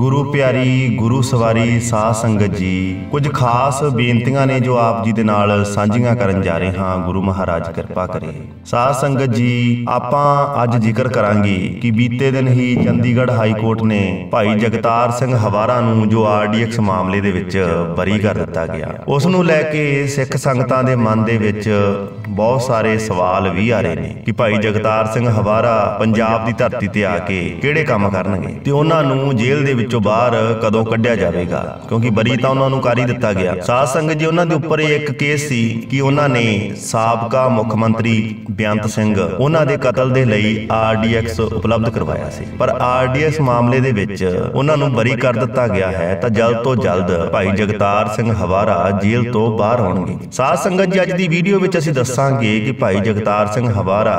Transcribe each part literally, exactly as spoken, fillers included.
गुरु प्यारी गुरु सवारी साध संगत जी, कुछ खास बेनतियां ने जो आप जी दे नाल सांझियां करन जा रहे हां। गुरु महाराज कृपा करे। साध संगत जी, आपां अज जिक्र करांगे कि बीते दिन ही चंडीगढ़ हाई कोर्ट ने भाई जगतार सिंह हवारा नूं जो आरडीएक्स मामले दे विच बरी कर दिता गया। उस नूं लैके सिख संगतां दे मन दे विच बहुत सारे सवाल भी आ रहे ने कि भाई जगतार सिंह हवारा पंजाब दी धरती ते आके किहड़े काम करनगे ते उहनां नूं जेल दे ਵਿੱਚੋਂ ਬਾਹਰ ਕਦੋਂ ਕੱਢਿਆ ਜਾਵੇਗਾ, ਕਿਉਂਕਿ ਬਰੀ ਤਾਂ ਉਹਨਾਂ ਨੂੰ ਕਰ ਹੀ ਦਿੱਤਾ ਗਿਆ। ਸਾਧ ਸੰਗਤ ਜੀ, ਉਹਨਾਂ ਦੇ ਉੱਪਰ ਇੱਕ ਕੇਸ ਸੀ ਕਿ ਉਹਨਾਂ ਨੇ ਸਾਬਕਾ ਮੁੱਖ ਮੰਤਰੀ ਬਿਆੰਤ ਸਿੰਘ ਉਹਨਾਂ ਦੇ ਕਤਲ ਦੇ ਲਈ ਆਰਡੀਐਕਸ ਉਪਲਬਧ ਕਰਵਾਇਆ ਸੀ, ਪਰ ਆਰਡੀਐਕਸ ਮਾਮਲੇ ਦੇ ਵਿੱਚ ਉਹਨਾਂ ਨੂੰ ਬਰੀ ਕਰ ਦਿੱਤਾ ਗਿਆ ਹੈ। ਤਾਂ ਜਲਦ ਤੋਂ ਜਲਦ ਭਾਈ ਜਗਤਾਰ ਸਿੰਘ ਹਵਾਰਾ ਜੇਲ੍ਹ ਤੋਂ ਬਾਹਰ ਹੋਣਗੇ। ਸਾਧ ਸੰਗਤ ਜੀ, ਅੱਜ ਦੀ ਵੀਡੀਓ ਵਿੱਚ ਅਸੀਂ ਦੱਸਾਂਗੇ ਕਿ ਭਾਈ ਜਗਤਾਰ ਸਿੰਘ ਹਵਾਰਾ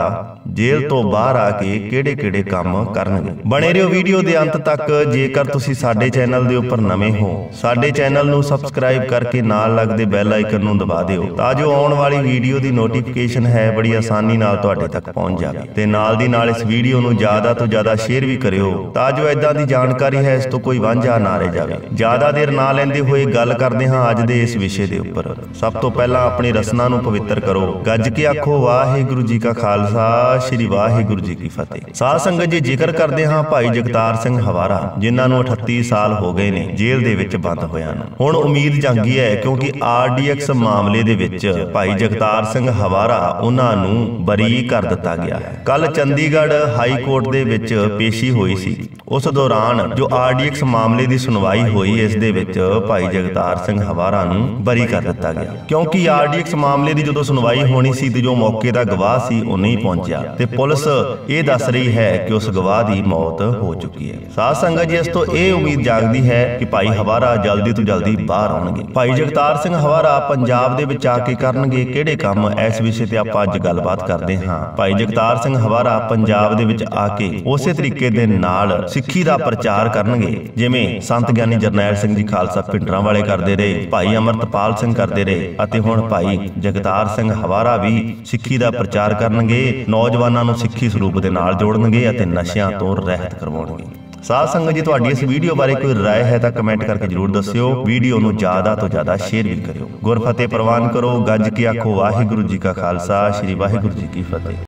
ਜੇਲ੍ਹ ਤੋਂ ਬਾਹਰ ਆ ਕੇ ਕਿਹੜੇ ਕਿਹੜੇ ਕੰਮ ਕਰਨਗੇ। ਬਣੇ ਰਹੋ ਵੀਡੀਓ ਦੇ ਅੰਤ ਤੱਕ। ਜੇਕਰ ਤੁਸੀਂ ਸਾਡੇ ਚੈਨਲ ਦੇ ਉੱਪਰ ਨਵੇਂ ਹੋ, ਸਾਡੇ ਚੈਨਲ ਨੂੰ ਸਬਸਕ੍ਰਾਈਬ ਕਰਕੇ ਨਾਲ ਲੱਗਦੇ ਬੈਲ ਆਈਕਨ ਨੂੰ ਦਬਾ ਦਿਓ ਤਾਂ ਜੋ ਆਉਣ ਵਾਲੀ ਵੀਡੀਓ ਦੀ ਨੋਟੀਫਿਕੇਸ਼ਨ ਹੈ ਬੜੀ ਆਸਾਨੀ ਨਾਲ ਤੁਹਾਡੇ ਤੱਕ ਪਹੁੰਚ ਜਾਵੇ, ਤੇ ਨਾਲ ਦੀ ਨਾਲ ਇਸ ਵੀਡੀਓ ਨੂੰ ਜ਼ਿਆਦਾ ਤੋਂ ਜ਼ਿਆਦਾ ਸ਼ੇਅਰ ਵੀ ਕਰਿਓ ਤਾਂ ਜੋ ਇਦਾਂ ਦੀ ਜਾਣਕਾਰੀ ਹੈ ਇਸ ਤੋਂ ਕੋਈ ਵਾਂਝਾ ਨਾ ਰਹਿ ਜਾਵੇ। ਜ਼ਿਆਦਾ ਦੇਰ ਨਾ ਲੈਂਦੇ ਹੋਏ ਗੱਲ ਕਰਦੇ ਹਾਂ ਅੱਜ ਦੇ ਇਸ ਵਿਸ਼ੇ ਦੇ ਉੱਪਰ। ਸਭ ਤੋਂ ਪਹਿਲਾਂ ਆਪਣੀ ਰਸਨਾ ਨੂੰ ਪਵਿੱਤਰ ਕਰੋ, ਗੱਜ ਕੇ ਆਖੋ ਵਾਹਿਗੁਰੂ ਜੀ ਕਾ ਖਾਲਸਾ श्री वाहिगुरु जी की फतेह। साध संगत जी, जिक्र करते हैं भाई जगतार सिंह हवारा जिन्हां नूं अठत्ती साल हो गए ने जेल दे विच बंद होया न। हुण उम्मीद जागी है क्योंकि आरडीएक्स मामले दे विच भाई जगतार सिंह हवारा उन्हां नूं बरी कर दिता गया है। कल चंडीगढ़ हाई कोर्ट दे विच पेशी होई सी। उस दौरान जो आरडीएक्स मामले की सुनवाई हुई, इस दे विच भाई जगतार सिंह हवारा नूं बरी कर दिता गया क्योंकि आरडीएक्स मामले की जो सुनवाई होनी सी जो मौके का गवाह सी वो नहीं पहुंचा ते पुलिस यह दस रही है कि उस गवाह की मौत हो चुकी है। साध संगत जी, इस तो यह उम्मीद जागती है कि भाई हवारा जल्दी तो जल्दी बाहर आउणगे। भाई जगतार सिंह हवारा पंजाब दे विच आके करनगे किहड़े काम, इस विषय ते आपां अज गलबात करदे हां। भाई जगतार सिंह हवारा पंजाब दे विच आके उसे तरीके दे नाल सिक्खी दा प्रचार करनगे जिवें संत ज्ञानी जरनैल सिंह जी खालसा पिंडरां वाले करदे रहे, भाई अमृतपाल सिंह करदे रहे अते हुण भाई जगतार सिंह हवारा भी सिक्खी दा प्रचार करनगे। ਨੌਜਵਾਨਾਂ ਨੂੰ ਸਿੱਖੀ ਸਰੂਪ ਦੇ ਨਾਲ ਜੋੜਨਗੇ ਅਤੇ ਨਸ਼ਿਆਂ ਤੋਂ ਰਹਿਤ ਕਰਵਾਉਣਗੇ। साध संगत जी, तुहाडी इस वीडियो बारे कोई राय है तो कमेंट करके जरूर दस्सिओ। वीडियो नूं ज़्यादा तो ज़्यादा शेयर भी करिओ। गुरफतेह प्रवान करो, गज के आखो वाहिगुरु जी का खालसा श्री वाहिगुरु जी की फतेह।